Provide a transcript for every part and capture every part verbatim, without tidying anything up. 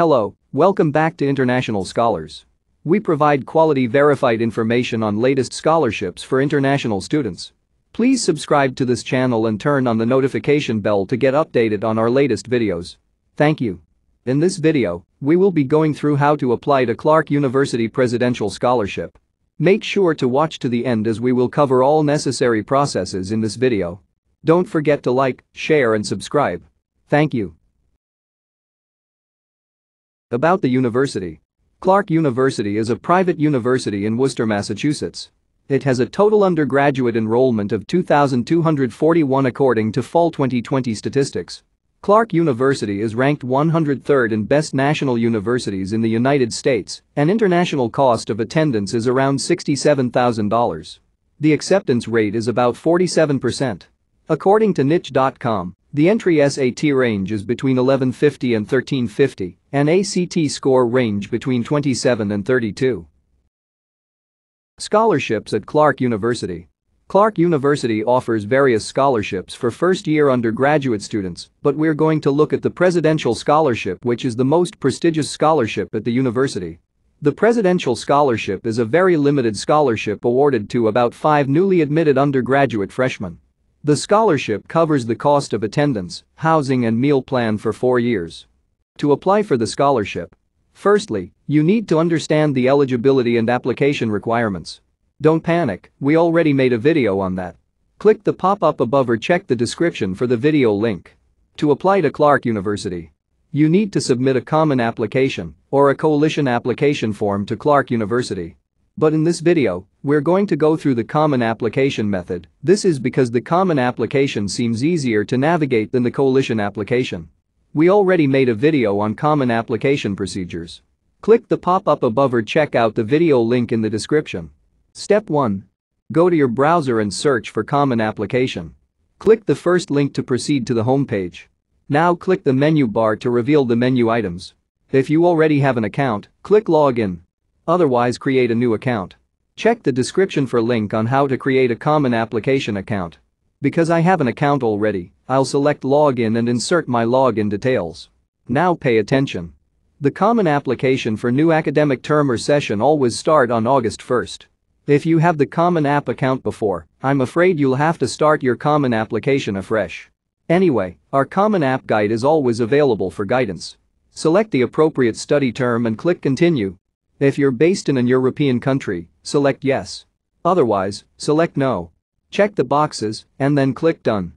Hello, welcome back to International Scholars. We provide quality verified information on latest scholarships for international students. Please subscribe to this channel and turn on the notification bell to get updated on our latest videos. Thank you. In this video, we will be going through how to apply to Clark University Presidential Scholarship. Make sure to watch to the end as we will cover all necessary processes in this video. Don't forget to like, share and subscribe. Thank you. About the university. Clark University is a private university in Worcester, Massachusetts. It has a total undergraduate enrollment of two thousand two hundred forty-one according to fall twenty twenty statistics. Clark University is ranked one hundred third in best national universities in the United States, and international cost of attendance is around sixty-seven thousand dollars. The acceptance rate is about forty-seven percent. According to niche dot com, the entry S A T range is between eleven fifty and thirteen fifty, and A C T score range between twenty-seven and thirty-two. Scholarships at Clark University. Clark University offers various scholarships for first-year undergraduate students, but we're going to look at the Presidential Scholarship, which is the most prestigious scholarship at the university. The Presidential Scholarship is a very limited scholarship awarded to about five newly admitted undergraduate freshmen. The scholarship covers the cost of attendance, housing and meal plan for four years. To apply for the scholarship, firstly, you need to understand the eligibility and application requirements. Don't panic, we already made a video on that. Click the pop-up above or check the description for the video link. To apply to Clark University, you need to submit a Common application or a Coalition application form to Clark University. But in this video, we're going to go through the Common application method. This is because the Common application seems easier to navigate than the Coalition application. We already made a video on Common application procedures. Click the pop-up above or check out the video link in the description. Step one. Go to your browser and search for Common application. Click the first link to proceed to the home page. Now click the menu bar to reveal the menu items. If you already have an account, click Login. Otherwise, create a new account. Check the description for link on how to create a Common application account. Because I have an account already, I'll select Login and insert my login details. Now pay attention. The Common application for new academic term or session always start on August first. If you have the Common App account before, I'm afraid you'll have to start your Common application afresh. Anyway, our Common App guide is always available for guidance. Select the appropriate study term and click Continue. If you're based in an European country, select Yes. Otherwise, select No. Check the boxes and then click Done.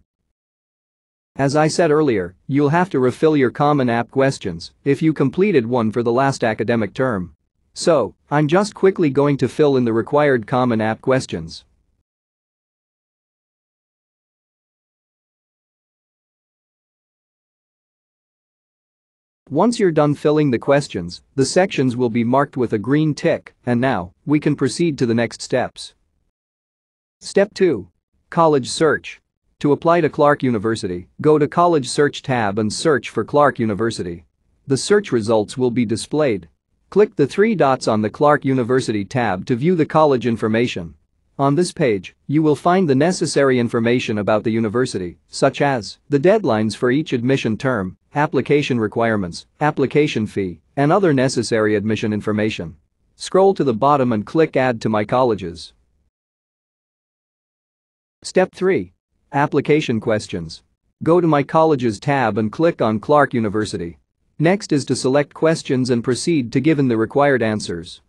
As I said earlier, you'll have to refill your Common App questions if you completed one for the last academic term. So, I'm just quickly going to fill in the required Common App questions. Once you're done filling the questions, the sections will be marked with a green tick, and now, we can proceed to the next steps. Step two. College Search. To apply to Clark University, go to College Search tab and search for Clark University. The search results will be displayed. Click the three dots on the Clark University tab to view the college information. On this page, you will find the necessary information about the university, such as the deadlines for each admission term, application requirements, application fee, and other necessary admission information. Scroll to the bottom and click Add to My Colleges. Step three. Application Questions. Go to My Colleges tab and click on Clark University. Next is to select questions and proceed to given the required answers.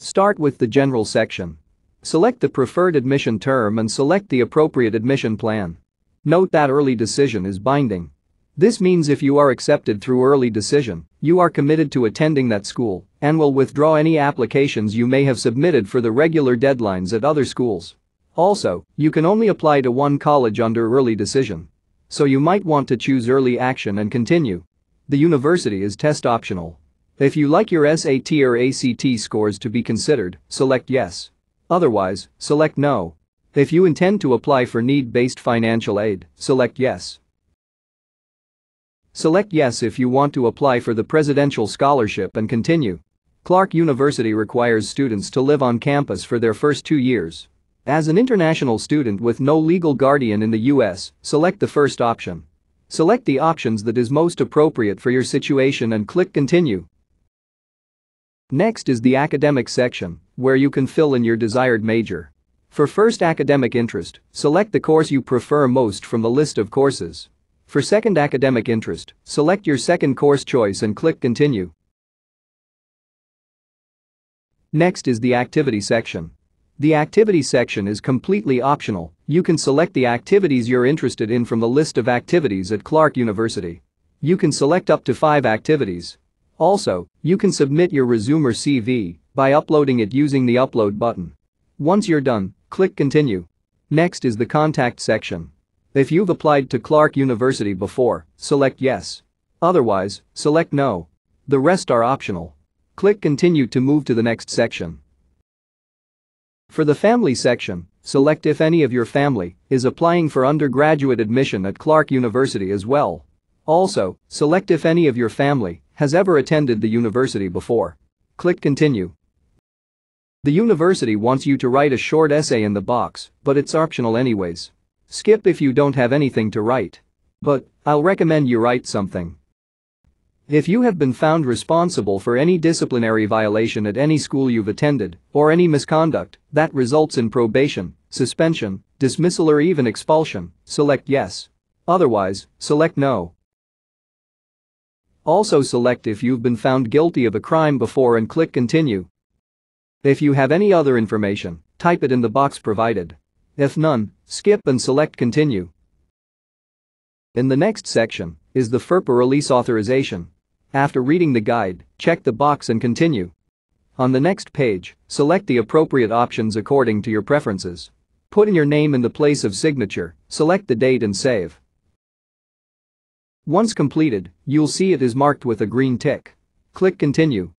Start with the general section. Select the preferred admission term and select the appropriate admission plan. Note that early decision is binding. This means if you are accepted through early decision, you are committed to attending that school and will withdraw any applications you may have submitted for the regular deadlines at other schools. Also, you can only apply to one college under early decision. So you might want to choose early action and continue. The university is test optional. If you like your S A T or A C T scores to be considered, select Yes. Otherwise, select No. If you intend to apply for need-based financial aid, select Yes. Select Yes if you want to apply for the Presidential Scholarship and continue. Clark University requires students to live on campus for their first two years. As an international student with no legal guardian in the U S, select the first option. Select the options that is most appropriate for your situation and click Continue. Next is the academic section, where you can fill in your desired major. For first academic interest, select the course you prefer most from the list of courses. For second academic interest, select your second course choice and click Continue. Next is the activity section. The activity section is completely optional. You can select the activities you're interested in from the list of activities at Clark University. You can select up to five activities. Also, you can submit your resume or C V by uploading it using the Upload button. Once you're done, click Continue. Next is the Contact section. If you've applied to Clark University before, select Yes. Otherwise, select No. The rest are optional. Click Continue to move to the next section. For the Family section, select if any of your family is applying for undergraduate admission at Clark University as well. Also, select if any of your family has ever attended the university before. Click Continue. The university wants you to write a short essay in the box, but it's optional anyways. Skip if you don't have anything to write. But I'll recommend you write something. If you have been found responsible for any disciplinary violation at any school you've attended, or any misconduct that results in probation, suspension, dismissal or even expulsion, select Yes. Otherwise, select No. Also select if you've been found guilty of a crime before and click Continue. If you have any other information, type it in the box provided. If none, skip and select Continue. In the next section is the FERPA release authorization. After reading the guide, check the box and continue. On the next page, select the appropriate options according to your preferences. Put in your name in the place of signature, select the date and save. Once completed, you'll see it is marked with a green tick. Click Continue.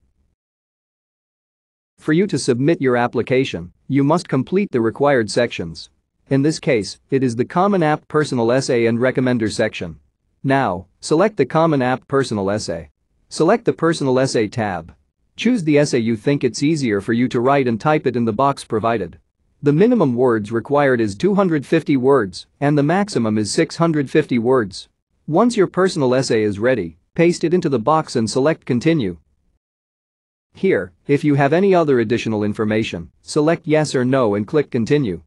For you to submit your application, you must complete the required sections. In this case, it is the Common App Personal Essay and Recommender section. Now, select the Common App Personal Essay. Select the Personal Essay tab. Choose the essay you think it's easier for you to write and type it in the box provided. The minimum words required is two hundred fifty words, and the maximum is six hundred fifty words. Once your personal essay is ready, paste it into the box and select Continue. Here, if you have any other additional information, select Yes or No and click Continue.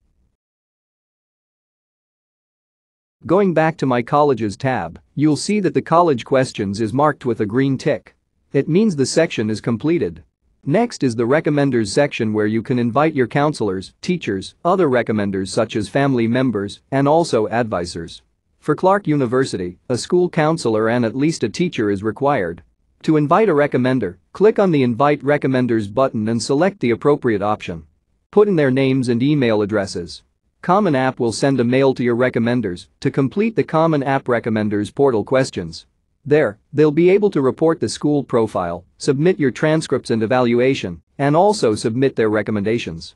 Going back to My Colleges tab, you'll see that the College Questions is marked with a green tick. It means the section is completed. Next is the Recommenders section, where you can invite your counselors, teachers, other recommenders such as family members, and also advisors. For Clark University, a school counselor and at least a teacher is required. To invite a recommender, click on the Invite Recommenders button and select the appropriate option. Put in their names and email addresses. Common App will send a mail to your recommenders to complete the Common App Recommenders portal questions. There, they'll be able to report the school profile, submit your transcripts and evaluation, and also submit their recommendations.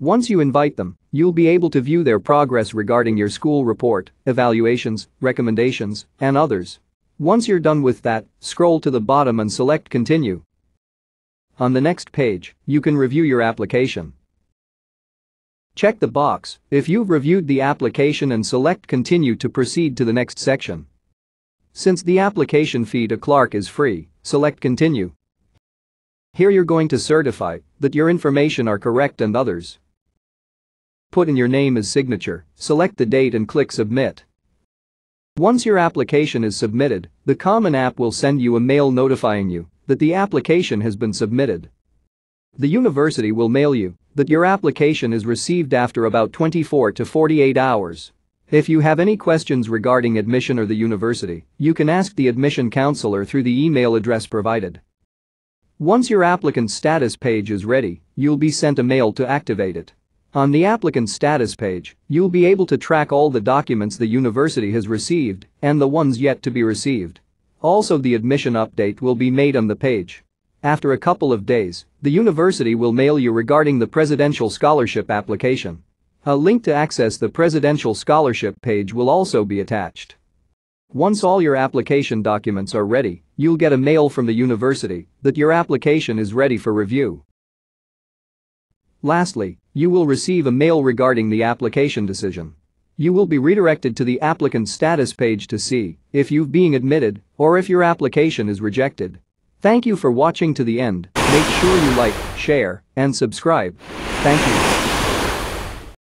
Once you invite them, you'll be able to view their progress regarding your school report, evaluations, recommendations, and others. Once you're done with that, scroll to the bottom and select Continue. On the next page, you can review your application. Check the box if you've reviewed the application and select Continue to proceed to the next section. Since the application fee to Clark is free, select Continue. Here you're going to certify that your information are correct and others. Put in your name as signature, select the date and click Submit. Once your application is submitted, the Common App will send you a mail notifying you that the application has been submitted. The university will mail you that your application is received after about twenty-four to forty-eight hours. If you have any questions regarding admission or the university, you can ask the admission counselor through the email address provided. Once your applicant status page is ready, you'll be sent a mail to activate it. On the applicant status page, you'll be able to track all the documents the university has received and the ones yet to be received. Also, the admission update will be made on the page. After a couple of days, the university will mail you regarding the Presidential Scholarship application. A link to access the Presidential Scholarship page will also be attached. Once all your application documents are ready, you'll get a mail from the university that your application is ready for review. Lastly, you will receive a mail regarding the application decision. You will be redirected to the applicant status page to see if you've been admitted or if your application is rejected. Thank you for watching to the end. Make sure you like, share, and subscribe. Thank you.